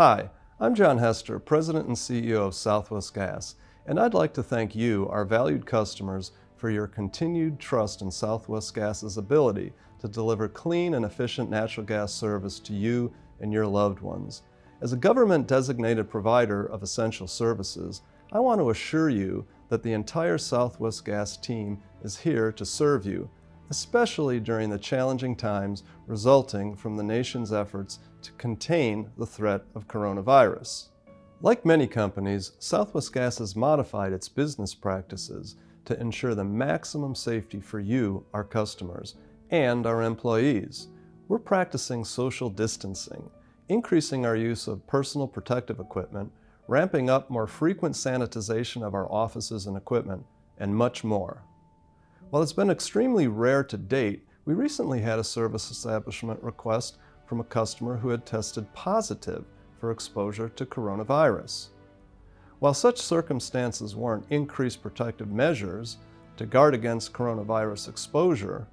Hi, I'm John Hester, President and CEO of Southwest Gas, and I'd like to thank you, our valued customers, for your continued trust in Southwest Gas's ability to deliver clean and efficient natural gas service to you and your loved ones. As a government-designated provider of essential services, I want to assure you that the entire Southwest Gas team is here to serve you, especially during the challenging times resulting from the nation's efforts to contain the threat of coronavirus. Like many companies, Southwest Gas has modified its business practices to ensure the maximum safety for you, our customers, and our employees. We're practicing social distancing, increasing our use of personal protective equipment, ramping up more frequent sanitization of our offices and equipment, and much more. While it's been extremely rare to date, we recently had a service establishment request from a customer who had tested positive for exposure to coronavirus. While such circumstances warrant increased protective measures to guard against coronavirus exposure,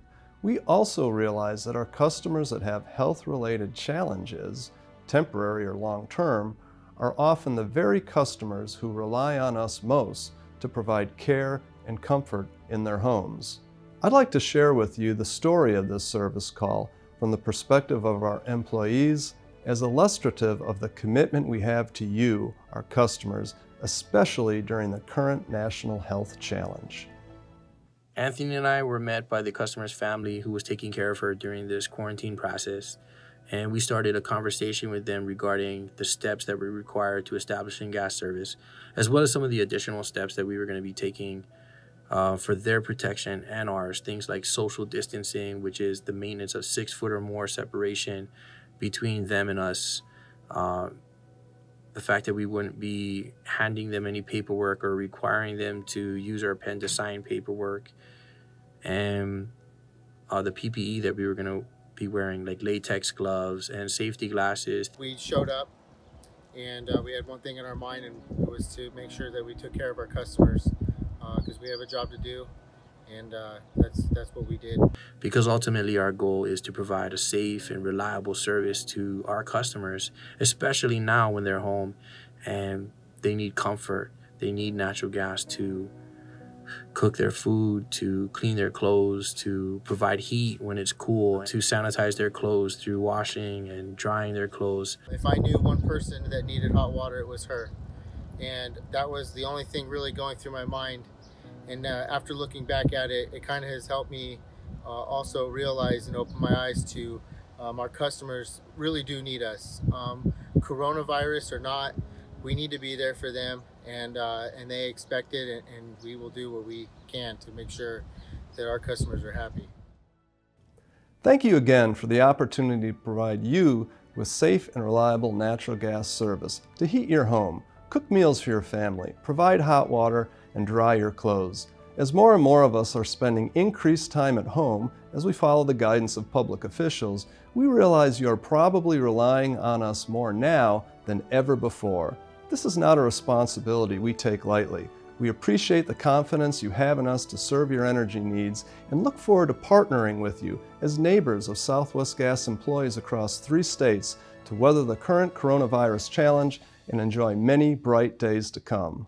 we also realize that our customers that have health-related challenges, temporary or long-term, are often the very customers who rely on us most to provide care and comfort in their homes. I'd like to share with you the story of this service call from the perspective of our employees as illustrative of the commitment we have to you, our customers, especially during the current national health challenge. Anthony and I were met by the customer's family who was taking care of her during this quarantine process, and we started a conversation with them regarding the steps that were required to establishing gas service, as well as some of the additional steps that we were going to be taking for their protection and ours, things like social distancing, which is the maintenance of 6 foot or more separation between them and us, the fact that we wouldn't be handing them any paperwork or requiring them to use our pen to sign paperwork, and the PPE that we were going to be wearing, like latex gloves and safety glasses. We showed up and we had one thing in our mind, and it was to make sure that we took care of our customers, because we have a job to do, and that's what we did. Because ultimately our goal is to provide a safe and reliable service to our customers, especially now when they're home and they need comfort. They need natural gas to cook their food, to clean their clothes, to provide heat when it's cool, to sanitize their clothes through washing and drying their clothes. If I knew one person that needed hot water, it was her. And that was the only thing really going through my mind. And after looking back at it, it kind of has helped me also realize and open my eyes to our customers really do need us. Coronavirus or not, we need to be there for them, and they expect it, and we will do what we can to make sure that our customers are happy. Thank you again for the opportunity to provide you with safe and reliable natural gas service to heat your home, cook meals for your family, provide hot water, and dry your clothes. As more and more of us are spending increased time at home as we follow the guidance of public officials, we realize you are probably relying on us more now than ever before. This is not a responsibility we take lightly. We appreciate the confidence you have in us to serve your energy needs and look forward to partnering with you as neighbors of Southwest Gas employees across 3 states to weather the current coronavirus challenge and enjoy many bright days to come.